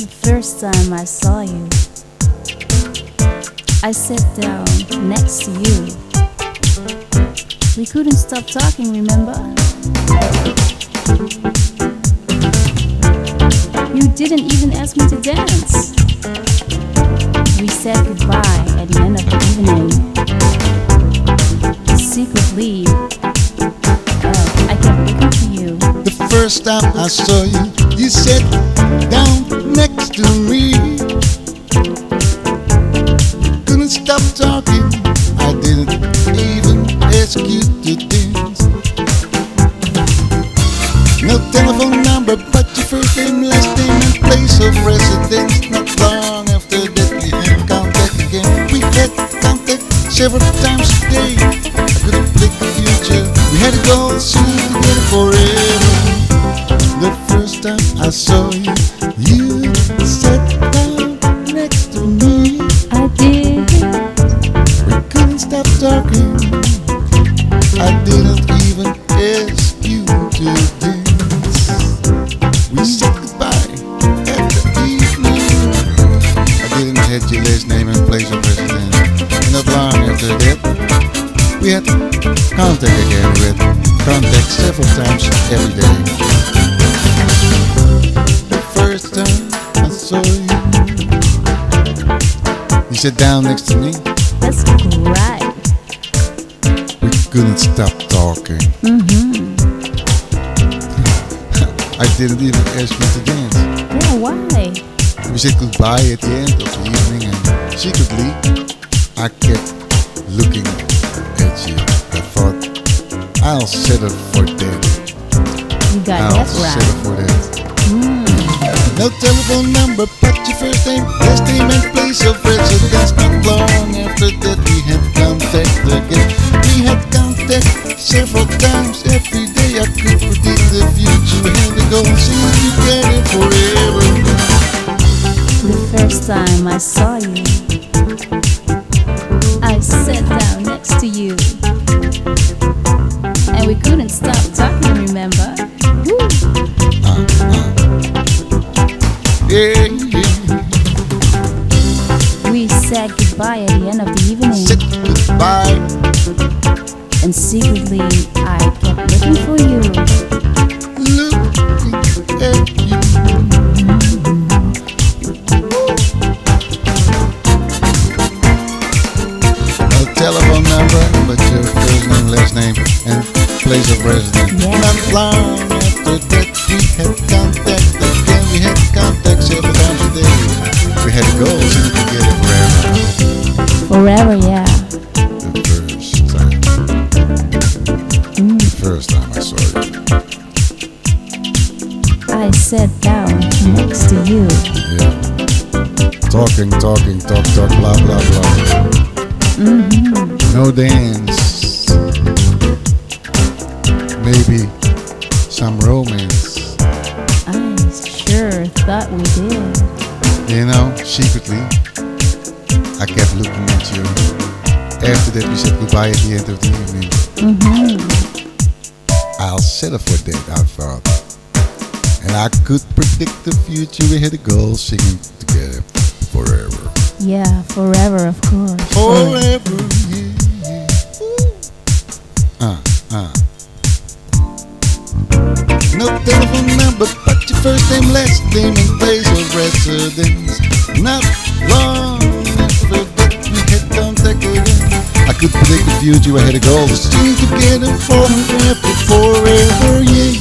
The first time I saw you, I sat down next to you. We couldn't stop talking, remember? You didn't even ask me to dance. We said goodbye at the end of the evening. Secretly, I kept looking for you. The first time I saw you, you sat down next to me. Couldn't stop talking. I didn't even ask you to dance. No telephone number, but your first name, last name, and place of residence. Not long after that we had contact again. We had contact several times a day. I couldn't predict the future. We had a goal soon together forever. The first time I saw you, you sat down next to me. I did. We couldn't stop talking. I didn't even ask you to dance. We said goodbye at the evening. I didn't have your last name and place of residence. Not long after that, we had contact again. We had contact several times every day. First time I saw you, you sat down next to me. That's right. We couldn't stop talking. I didn't even ask you to dance. Yeah, why? We said goodbye at the end of the evening, and secretly, I kept looking at you. I thought, I'll settle for that. You got that right. I'll settle for that. No telephone number, but your first name, last name, and place of residence. Not long after that we had contact again. We had contact several times every day. I could predict the future and the goal seemed to get it forever. The first time I saw you, I sat down next to you, and we couldn't stop talking. Remember? We said goodbye at the end of the evening. Said goodbye. And secretly, I kept looking for you. Looking at you. No telephone number, but your first name, last name, and place of residence. Yeah. Not long after that, we had contact again. We had contact several times a day. We had goals to get it forever. Forever, yeah. The first time. The first time I saw you, I sat down next to you. Yeah. Talk, blah, blah, blah. No dance. Maybe some romance. Thought we did. You know, secretly, I kept looking at you. After that, we said goodbye at the end of the evening. I'll settle for that, I thought. And I could predict the future. We had a goal singing together forever. Yeah, forever, of course. Forever, yeah. No telephone number, but your first name, last name, and place of residence. Not long after that we had contact again. I could predict the future. I had a goal to stay together forever, yeah.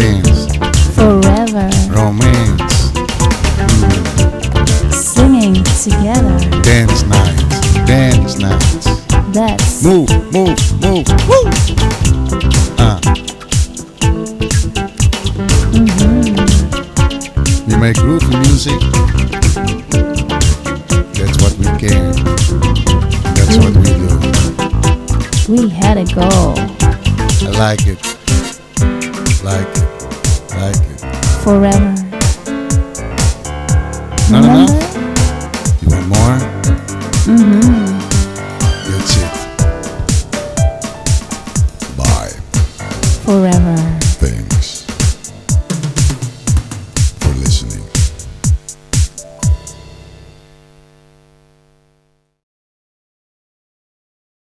Dance. Forever. Romance. Singing together. Dance nights. Dance nights. That's. Move. Woo. We make groove music. That's what we can. That's what we do. We had a goal. I like it. Like it. Forever. Not enough? You want more? That's it. Bye. Forever.